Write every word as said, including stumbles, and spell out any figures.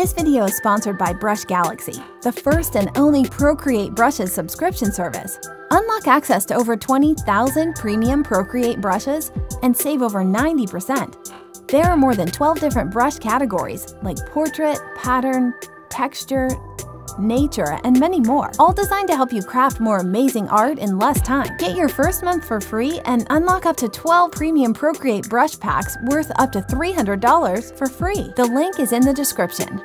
This video is sponsored by Brush Galaxy, the first and only Procreate brushes subscription service. Unlock access to over twenty thousand premium Procreate brushes and save over ninety percent. There are more than twelve different brush categories like portrait, pattern, texture, nature, and many more, all designed to help you craft more amazing art in less time. Get your first month for free and unlock up to twelve premium Procreate brush packs worth up to three hundred dollars for free. The link is in the description.